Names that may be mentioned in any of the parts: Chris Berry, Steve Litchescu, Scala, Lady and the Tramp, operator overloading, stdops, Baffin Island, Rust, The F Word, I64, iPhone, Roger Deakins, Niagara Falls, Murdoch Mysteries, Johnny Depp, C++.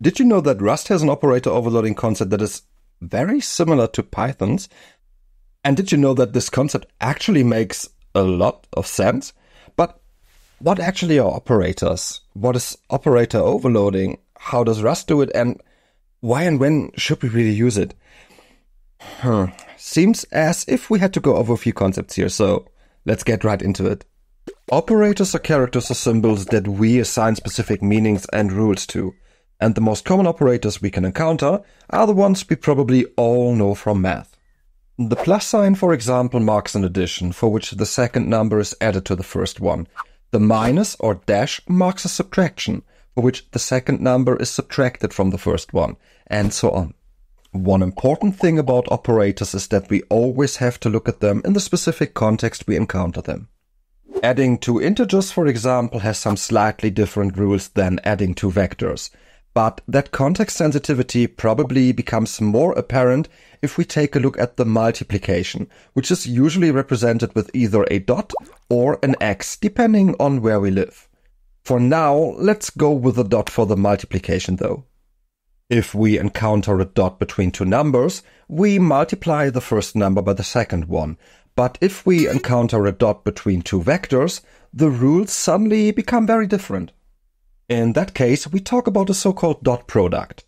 Did you know that Rust has an operator overloading concept that is very similar to Python's? And did you know that this concept actually makes a lot of sense? But what actually are operators? What is operator overloading? How does Rust do it? And why and when should we really use it? Seems as if we had to go over a few concepts here, so let's get right into it. Operators are characters or symbols that we assign specific meanings and rules to. And the most common operators we can encounter are the ones we probably all know from math. The plus sign, for example, marks an addition, for which the second number is added to the first one. The minus or dash marks a subtraction, for which the second number is subtracted from the first one, and so on. One important thing about operators is that we always have to look at them in the specific context we encounter them. Adding two integers, for example, has some slightly different rules than adding two vectors. But that context sensitivity probably becomes more apparent if we take a look at the multiplication, which is usually represented with either a dot or an X, depending on where we live. For now, let's go with a dot for the multiplication though. If we encounter a dot between two numbers, we multiply the first number by the second one. But if we encounter a dot between two vectors, the rules suddenly become very different. In that case, we talk about a so-called dot product.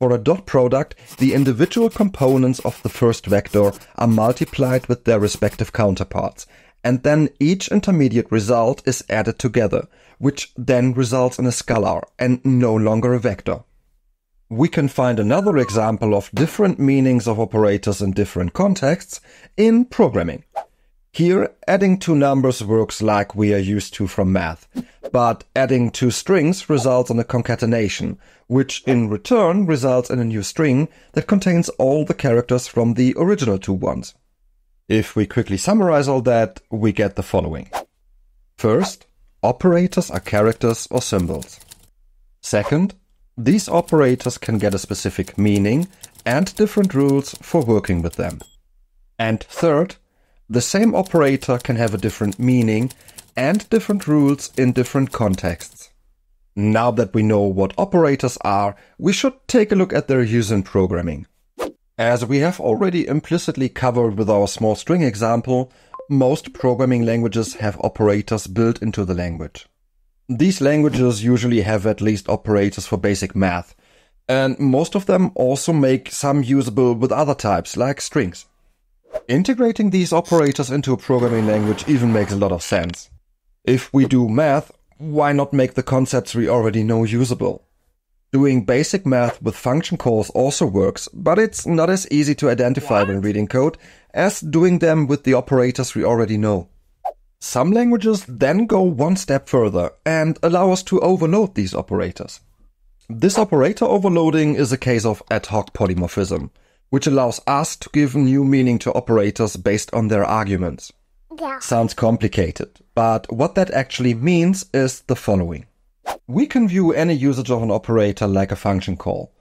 For a dot product, the individual components of the first vector are multiplied with their respective counterparts, and then each intermediate result is added together, which then results in a scalar and no longer a vector. We can find another example of different meanings of operators in different contexts in programming. Here, adding two numbers works like we are used to from math, but adding two strings results in a concatenation, which in return results in a new string that contains all the characters from the original two ones. If we quickly summarize all that, we get the following. First, operators are characters or symbols. Second, these operators can get a specific meaning and different rules for working with them. And third, the same operator can have a different meaning and different rules in different contexts. Now that we know what operators are, we should take a look at their use in programming. As we have already implicitly covered with our small string example, most programming languages have operators built into the language. These languages usually have at least operators for basic math, and most of them also make some usable with other types like strings. Integrating these operators into a programming language even makes a lot of sense. If we do math, why not make the concepts we already know usable? Doing basic math with function calls also works, but it's not as easy to identify when reading code as doing them with the operators we already know. Some languages then go one step further and allow us to overload these operators. This operator overloading is a case of ad hoc polymorphism, which allows us to give new meaning to operators based on their arguments. Yeah. Sounds complicated, but what that actually means is the following. We can view any usage of an operator like a function call.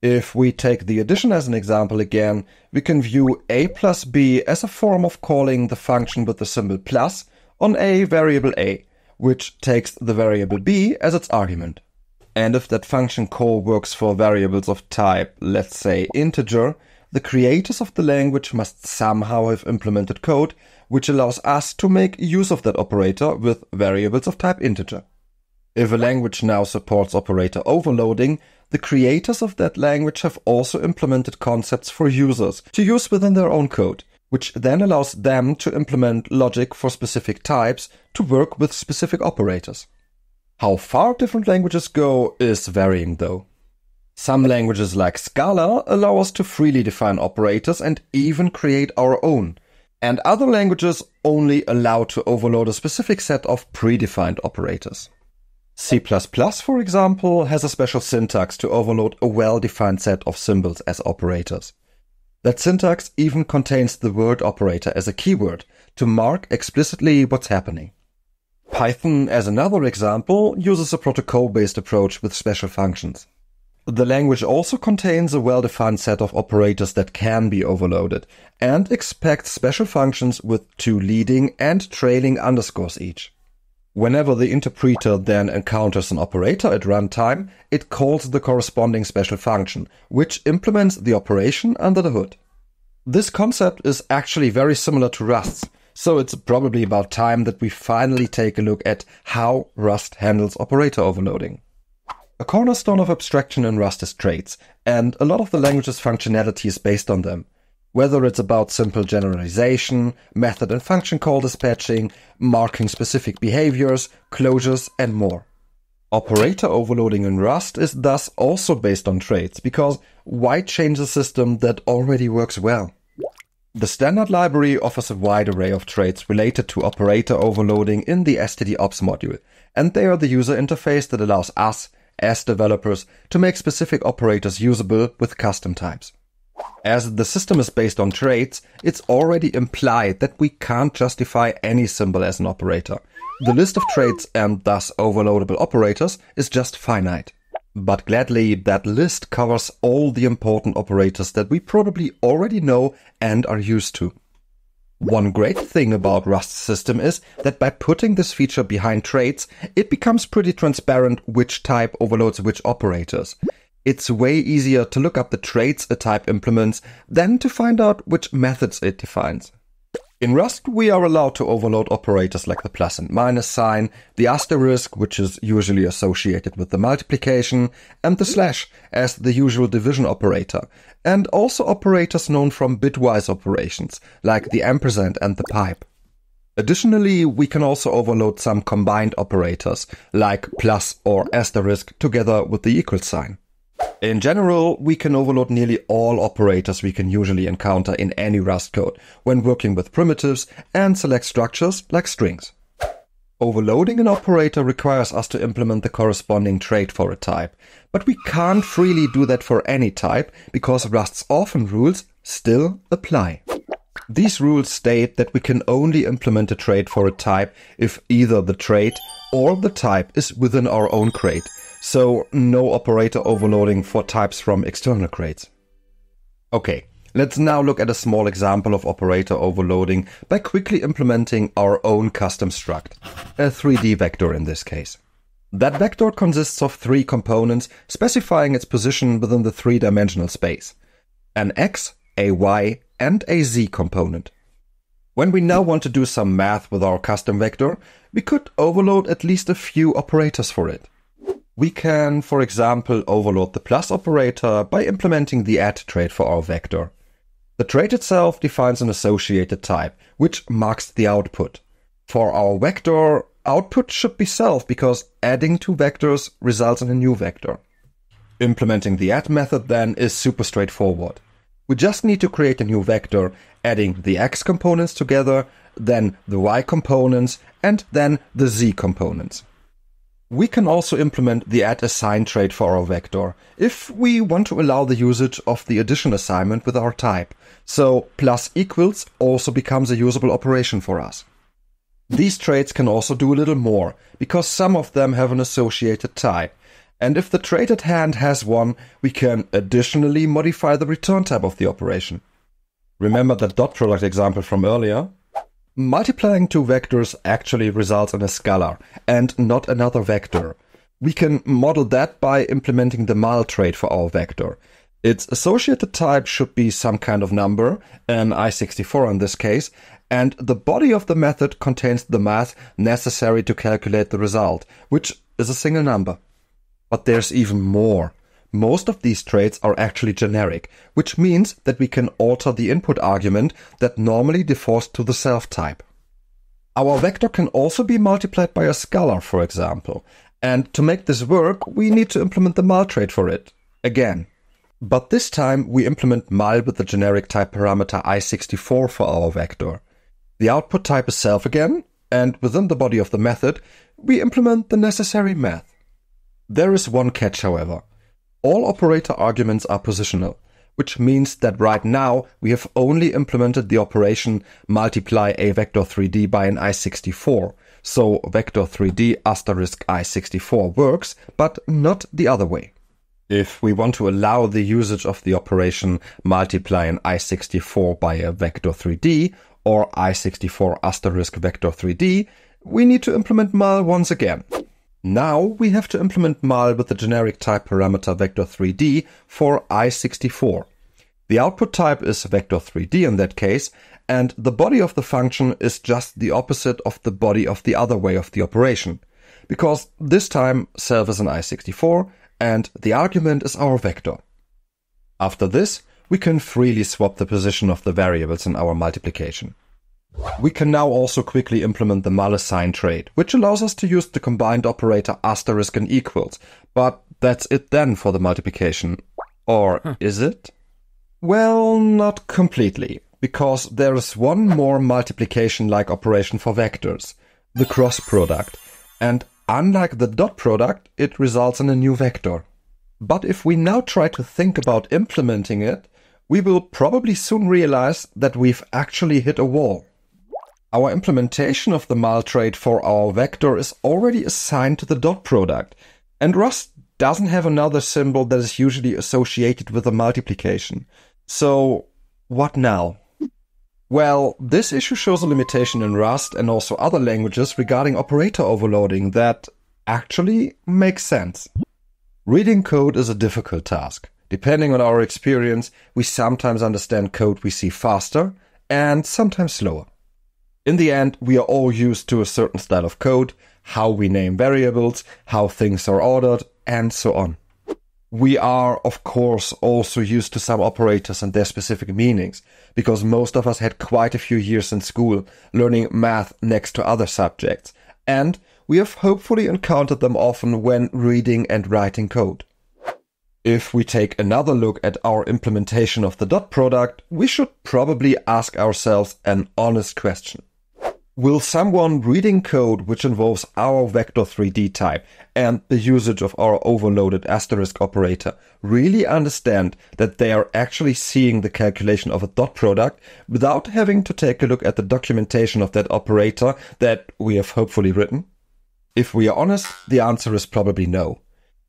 If we take the addition as an example again, we can view a plus b as a form of calling the function with the symbol plus on a variable a, which takes the variable b as its argument. And if that function call works for variables of type, let's say integer, the creators of the language must somehow have implemented code which allows us to make use of that operator with variables of type integer. If a language now supports operator overloading, the creators of that language have also implemented concepts for users to use within their own code, which then allows them to implement logic for specific types to work with specific operators. How far different languages go is varying though. Some languages like Scala allow us to freely define operators and even create our own, and other languages only allow to overload a specific set of predefined operators. C++, for example, has a special syntax to overload a well-defined set of symbols as operators. That syntax even contains the word operator as a keyword to mark explicitly what's happening. Python, as another example, uses a protocol-based approach with special functions. The language also contains a well-defined set of operators that can be overloaded and expects special functions with two leading and trailing underscores each. Whenever the interpreter then encounters an operator at runtime, it calls the corresponding special function, which implements the operation under the hood. This concept is actually very similar to Rust's, so it's probably about time that we finally take a look at how Rust handles operator overloading. A cornerstone of abstraction in Rust is traits, and a lot of the language's functionality is based on them. Whether it's about simple generalization, method and function call dispatching, marking specific behaviors, closures, and more. Operator overloading in Rust is thus also based on traits, because why change a system that already works well? The standard library offers a wide array of traits related to operator overloading in the stdops module, and they are the user interface that allows us, as developers, to make specific operators usable with custom types. As the system is based on traits, it's already implied that we can't justify any symbol as an operator. The list of traits and thus overloadable operators is just finite. But gladly, that list covers all the important operators that we probably already know and are used to. One great thing about Rust's system is that by putting this feature behind traits, it becomes pretty transparent which type overloads which operators. It's way easier to look up the traits a type implements than to find out which methods it defines. In Rust, we are allowed to overload operators like the plus and minus sign, the asterisk, which is usually associated with the multiplication, and the slash as the usual division operator, and also operators known from bitwise operations, like the ampersand and the pipe. Additionally, we can also overload some combined operators, like plus or asterisk together with the equal sign. In general, we can overload nearly all operators we can usually encounter in any Rust code when working with primitives and select structures like strings. Overloading an operator requires us to implement the corresponding trait for a type, but we can't freely do that for any type because Rust's orphan rules still apply. These rules state that we can only implement a trait for a type if either the trait or the type is within our own crate. So, no operator overloading for types from external crates. Okay, let's now look at a small example of operator overloading by quickly implementing our own custom struct, a 3D vector in this case. That vector consists of three components specifying its position within the three-dimensional space: an X, a Y, and a Z component. When we now want to do some math with our custom vector, we could overload at least a few operators for it. We can, for example, overload the plus operator by implementing the add trait for our vector. The trait itself defines an associated type, which marks the output. For our vector, output should be self because adding two vectors results in a new vector. Implementing the add method then is super straightforward. We just need to create a new vector, adding the X components together, then the Y components, and then the Z components. We can also implement the add assign trait for our vector if we want to allow the usage of the addition assignment with our type, so plus equals also becomes a usable operation for us. These traits can also do a little more, because some of them have an associated type, and if the trait at hand has one, we can additionally modify the return type of the operation. Remember that dot product example from earlier? Multiplying two vectors actually results in a scalar, and not another vector. We can model that by implementing the mul trait for our vector. Its associated type should be some kind of number, an I64 in this case, and the body of the method contains the math necessary to calculate the result, which is a single number. But there's even more. Most of these traits are actually generic, which means that we can alter the input argument that normally defaults to the self type. Our vector can also be multiplied by a scalar, for example, and to make this work, we need to implement the mul trait for it, again. But this time we implement mul with the generic type parameter I64 for our vector. The output type is self again, and within the body of the method, we implement the necessary math. There is one catch, however. All operator arguments are positional, which means that right now we have only implemented the operation multiply a vector 3D by an I64, so vector 3D asterisk I64 works, but not the other way. If we want to allow the usage of the operation multiply an I64 by a vector 3D or I64 asterisk vector 3D, we need to implement mal once again. Now we have to implement mal with the generic type parameter vector3d for i64. The output type is vector3d in that case, and the body of the function is just the opposite of the body of the other way of the operation, because this time self is an i64 and the argument is our vector. After this, we can freely swap the position of the variables in our multiplication. We can now also quickly implement the mal assign trait, which allows us to use the combined operator asterisk and equals, but that's it then for the multiplication. Or is it? Well, not completely, because there is one more multiplication-like operation for vectors, the cross product, and unlike the dot product, it results in a new vector. But if we now try to think about implementing it, we will probably soon realize that we've actually hit a wall. Our implementation of the mal trait for our vector is already assigned to the dot product, and Rust doesn't have another symbol that is usually associated with a multiplication. So what now? Well, this issue shows a limitation in Rust and also other languages regarding operator overloading that actually makes sense. Reading code is a difficult task. Depending on our experience, we sometimes understand code we see faster and sometimes slower. In the end, we are all used to a certain style of code, how we name variables, how things are ordered, and so on. We are, of course, also used to some operators and their specific meanings, because most of us had quite a few years in school learning math next to other subjects, and we have hopefully encountered them often when reading and writing code. If we take another look at our implementation of the dot product, we should probably ask ourselves an honest question. Will someone reading code which involves our vector3d type and the usage of our overloaded asterisk operator really understand that they are actually seeing the calculation of a dot product without having to take a look at the documentation of that operator that we have hopefully written? If we are honest, the answer is probably no.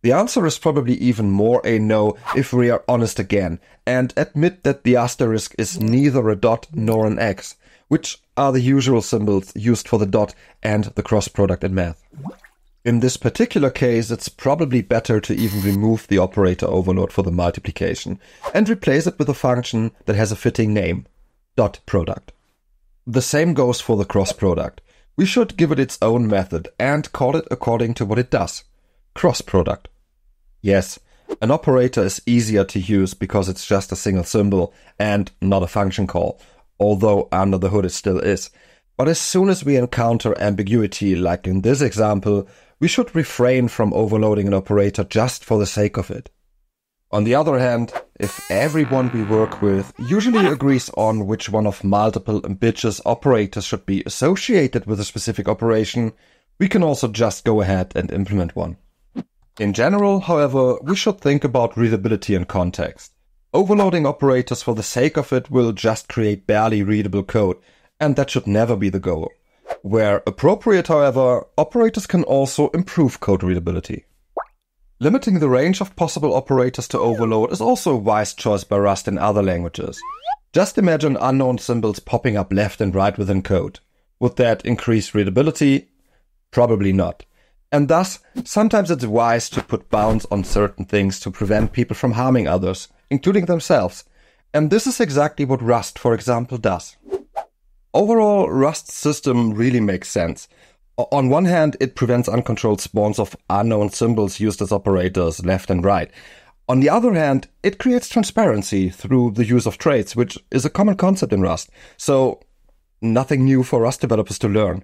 The answer is probably even more a no if we are honest again and admit that the asterisk is neither a dot nor an X, which are the usual symbols used for the dot and the cross product in math. In this particular case, it's probably better to even remove the operator overload for the multiplication and replace it with a function that has a fitting name, dot product. The same goes for the cross product. We should give it its own method and call it according to what it does, cross product. Yes, an operator is easier to use because it's just a single symbol and not a function call, although under the hood it still is. But as soon as we encounter ambiguity, like in this example, we should refrain from overloading an operator just for the sake of it. On the other hand, if everyone we work with usually agrees on which one of multiple ambiguous operators should be associated with a specific operation, we can also just go ahead and implement one. In general, however, we should think about readability and context. Overloading operators for the sake of it will just create barely readable code, and that should never be the goal. Where appropriate, however, operators can also improve code readability. Limiting the range of possible operators to overload is also a wise choice by Rust in other languages. Just imagine unknown symbols popping up left and right within code. Would that increase readability? Probably not. And thus, sometimes it's wise to put bounds on certain things to prevent people from harming others, including themselves. And this is exactly what Rust, for example, does. Overall, Rust's system really makes sense. On one hand, it prevents uncontrolled spawns of unknown symbols used as operators left and right. On the other hand, it creates transparency through the use of traits, which is a common concept in Rust. So, nothing new for Rust developers to learn.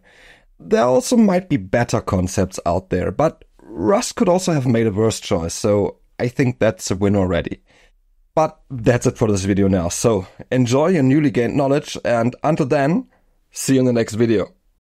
There also might be better concepts out there, but Rust could also have made a worse choice, so I think that's a win already. But that's it for this video now, so enjoy your newly gained knowledge, and until then, see you in the next video.